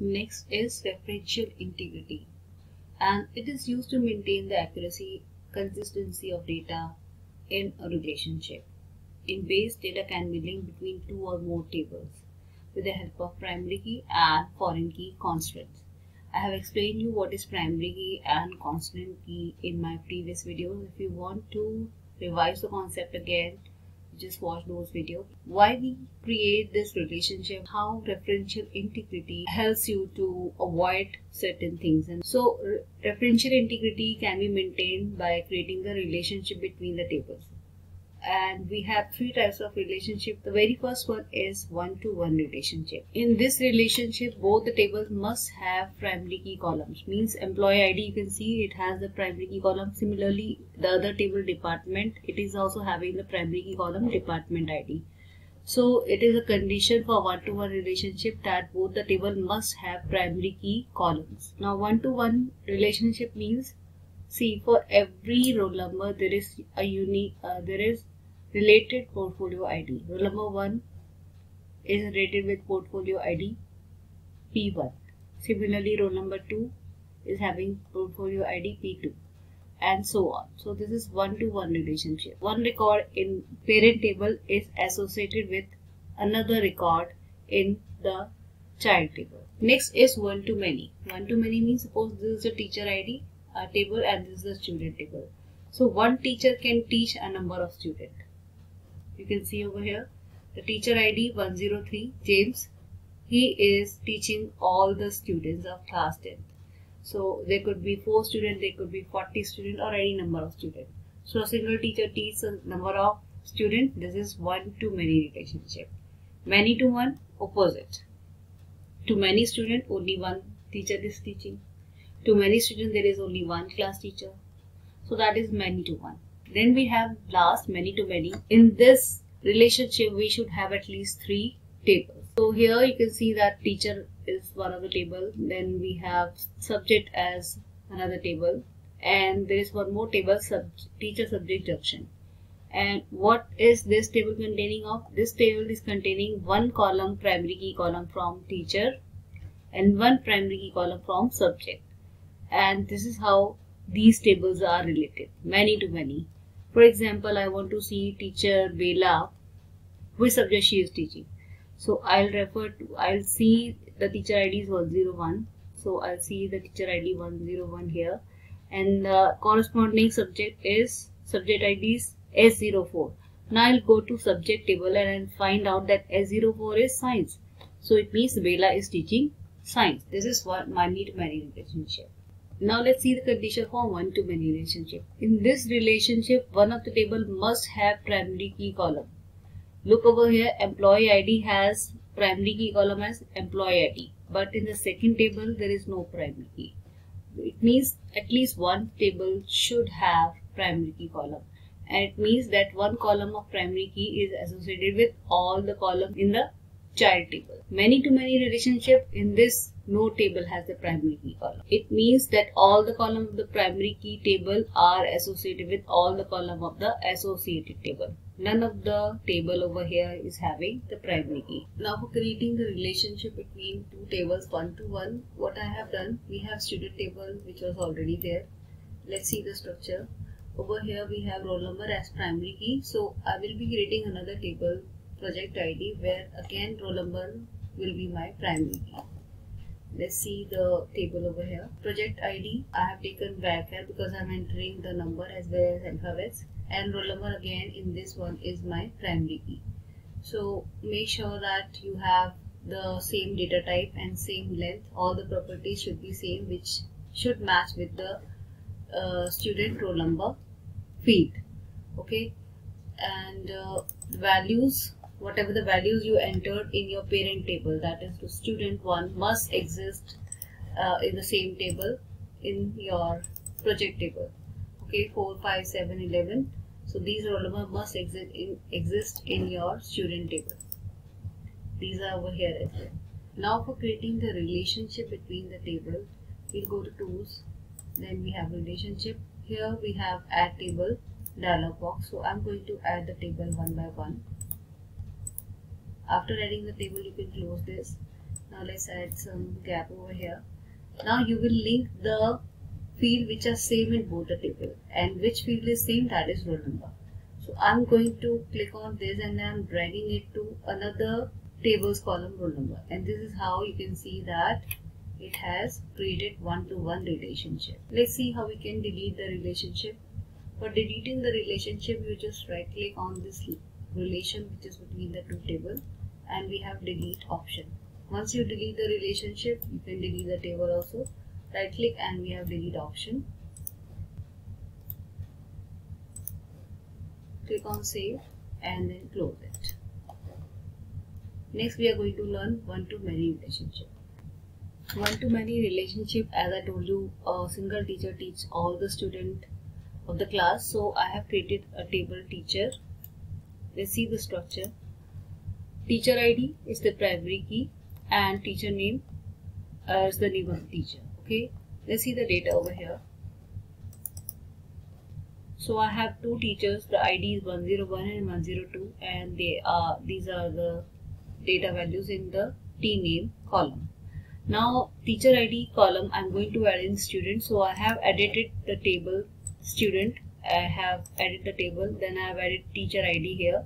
Next is referential integrity, and it is used to maintain the accuracy, consistency of data in a relationship. In base, data can be linked between two or more tables with the help of primary key and foreign key constants. I have explained you what is primary key and constant key in my previous videos. If you want to revise the concept again, just watch those videos. Why we create this relationship, how referential integrity helps you to avoid certain things. And so referential integrity can be maintained by creating the relationship between the tables. And we have three types of relationship. The very first one is one-to-one relationship. In this relationship, both the tables must have primary key columns. Means employee ID, you can see it has the primary key column. Similarly, the other table department, it is also having the primary key column department ID. So it is a condition for one-to-one relationship that both the table must have primary key columns. Now one-to-one relationship means, see, for every roll number there is a unique, related portfolio ID. Roll number 1 is related with portfolio ID P1. Similarly, roll number 2 is having portfolio ID P2, and so on. So this is one-to-one relationship. One record in parent table is associated with another record in the child table. Next is one-to-many. One-to-many means, suppose this is the teacher ID table and this is the student table. So one teacher can teach a number of students. You can see over here the teacher ID 103 James. He is teaching all the students of class 10th. So there could be 4 students, there could be 40 students, or any number of students. So a single teacher teaches a number of students. This is one to many relationship. Many to one, opposite. To many students, only one teacher is teaching. To many students, there is only one class teacher. So that is many to one. Then we have last, many to many. In this relationship, we should have at least 3 tables. So here you can see that teacher is one of the table. Then we have subject as another table. And there is one more table, teacher-subject junction. And what is this table containing of? This table is containing one column, primary key column from teacher, and one primary key column from subject. And this is how these tables are related, many to many. For example, I want to see teacher Bela, which subject she is teaching. So I'll refer to, I'll see the teacher ID is 101. So I'll see the teacher ID 101 here. And the corresponding subject is, subject ID is S04. Now I'll go to subject table and I'll find out that S04 is science. So it means Bela is teaching science. This is what many to many relationship. Now let's see the condition for one-to-many relationship. In this relationship, one of the table must have primary key column. Look over here, employee ID has primary key column as employee ID. But in the second table, there is no primary key. It means at least one table should have primary key column. And it means that one column of primary key is associated with all the columns in the child table. Many-to-many relationship, in this, no table has the primary key column. It means that all the columns of the primary key table are associated with all the columns of the associated table. None of the table over here is having the primary key. Now for creating the relationship between two tables, one-to-one, what I have done, we have student table which was already there. Let's see the structure. Over here we have roll number as primary key. So I will be creating another table, project ID, where again roll number will be my primary key. Let's see the table over here. Project ID, I have taken varchar because I am entering the number as well as alphabets, and roll number again in this one is my primary key. So make sure that you have the same data type and same length. All the properties should be same, which should match with the student roll number field. Okay. And values, whatever the values you entered in your parent table, that is to student 1, must exist in the same table in your project table. Okay, 4, 5, 7, 11. So these roll number must exist in your student table. These are over here as well. Now for creating the relationship between the table, we'll go to tools. Then we have relationship. Here we have add table dialog box. So I'm going to add the table one by one. After adding the table, you can close this. Now let's add some gap over here. Now you will link the field which are same in both the table, and which field is same, that is row number. So I'm going to click on this and I'm dragging it to another tables column, row number, and this is how you can see that it has created one-to-one relationship. Let's see how we can delete the relationship. For deleting the relationship, you just right click on this relation which is between the two tables, and we have delete option. Once you delete the relationship, you can delete the table also. Right click and we have delete option. Click on save and then close it. Next we are going to learn one-to-many relationship. One-to-many relationship, as I told you, a single teacher teaches all the students of the class. So I have created a table teacher. Let's see the structure. Teacher ID is the primary key and teacher name is the name of the teacher. Okay, let's see the data over here. So I have two teachers. The ID is 101 and 102, and these are the data values in the T name column. Now teacher ID column, I'm going to add in student. So I have edited the table student. I have added the table. Then I have added teacher ID here,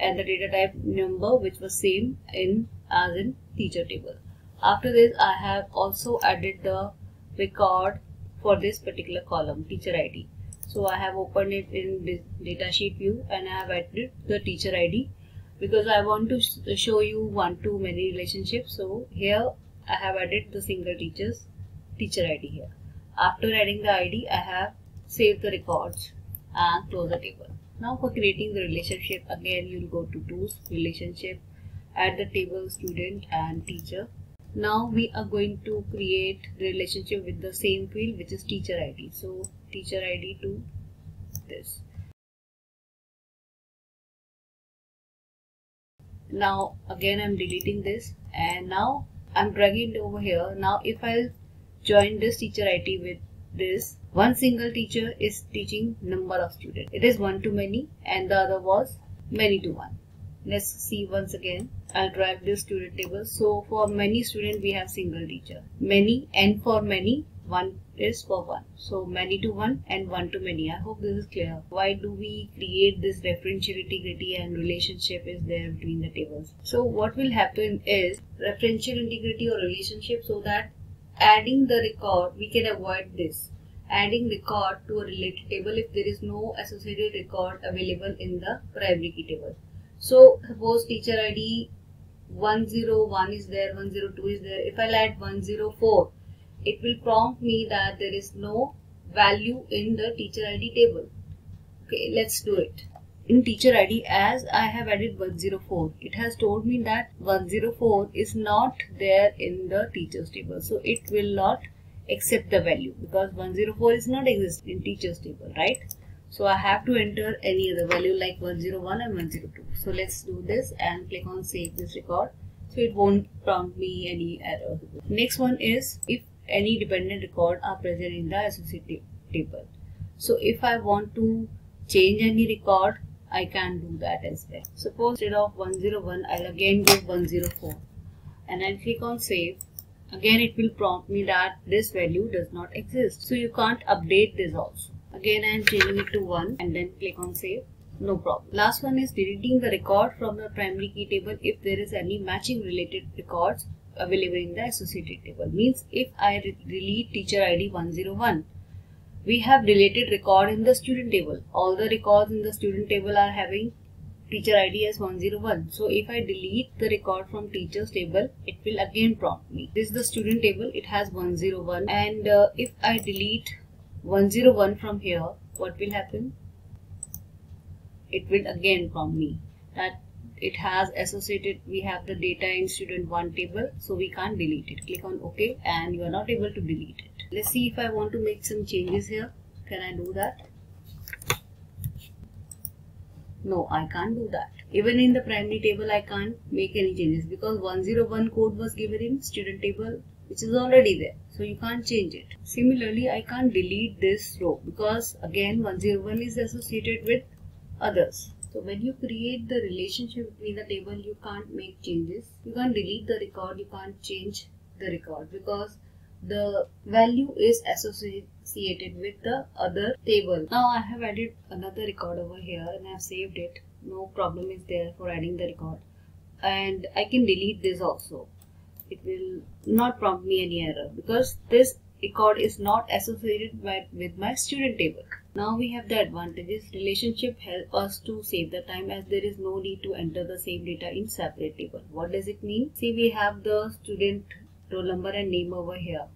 and the data type number, which was same as in teacher table. After this, I have also added the record for this particular column, teacher ID. So I have opened it in this data sheet view and I have added the teacher ID because I want to show you one-to-many relationships. So here I have added the single teacher's teacher ID here. After adding the ID, I have saved the records and closed the table. Now for creating the relationship, again you will go to tools, relationship, add the table student and teacher. Now we are going to create relationship with the same field, which is teacher ID. So teacher ID to this. Now again I'm deleting this and now I'm dragging it over here. Now if I'll join this teacher ID with this, one single teacher is teaching number of students. It is one to many and the other was many to one. Let's see once again. I'll drag this student table. So for many students we have single teacher. Many and for many, one is for one. So many to one and one to many. I hope this is clear. Why do we create this referential integrity and relationship is there between the tables? So what will happen is referential integrity or relationship, so that adding the record we can avoid this. Adding record to a related table if there is no associated record available in the primary key table. So suppose teacher ID 101 is there, 102 is there. If I'll add 104, it will prompt me that there is no value in the teacher ID table. Okay, let's do it. In teacher ID, as I have added 104, it has told me that 104 is not there in the teacher's table. So it will not accept the value because 104 is not exist in teacher's table, right? So I have to enter any other value like 101 and 102. So let's do this and click on save this record. So it won't prompt me any error. Next one is if any dependent record are present in the associated table. So if I want to change any record, I can do that as well. Suppose instead of 101, I'll again give 104 and I'll click on save. Again, it will prompt me that this value does not exist. So you can't update this also. Again, I am changing it to 1 and then click on save. No problem. Last one is deleting the record from the primary key table if there is any matching related records available in the associated table. Means if I delete teacher ID 101, we have deleted record in the student table. All the records in the student table are having teacher ID as 101. So if I delete the record from teacher's table, it will again prompt me. This is the student table. It has 101 and if I delete 101 from here, what will happen? It will again prompt me that it has associated, we have the data in student 1 table, so we can't delete it. Click on OK and you are not able to delete it. Let's see if I want to make some changes here. Can I do that? No, I can't do that. Even in the primary table, I can't make any changes because 101 code was given in student table, which is already there, so you can't change it. Similarly, I can't delete this row because again 101 is associated with others. So when you create the relationship between the table, you can't make changes. You can't delete the record, you can't change the record, because the value is associated with the other table. Now I have added another record over here and I have saved it. No problem is there for adding the record. And I can delete this also. It will not prompt me any error because this record is not associated with my student table. Now we have the advantages. Relationship helps us to save the time as there is no need to enter the same data in separate table. What does it mean? See, we have the student roll number and name over here.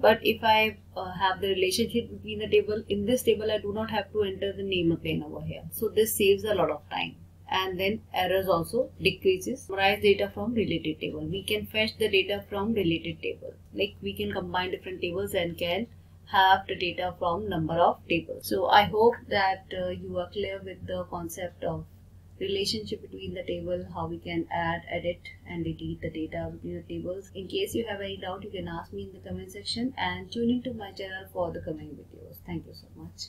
But if I have the relationship between the table, in this table I do not have to enter the name again over here. So this saves a lot of time. And then errors also decreases. Summarize data from related table. We can fetch the data from related table. Like we can combine different tables and can have the data from number of tables. So I hope that you are clear with the concept of relationship between the table, how we can add, edit and delete the data between the tables. In case you have any doubt, you can ask me in the comment section and tune into my channel for the coming videos. Thank you so much.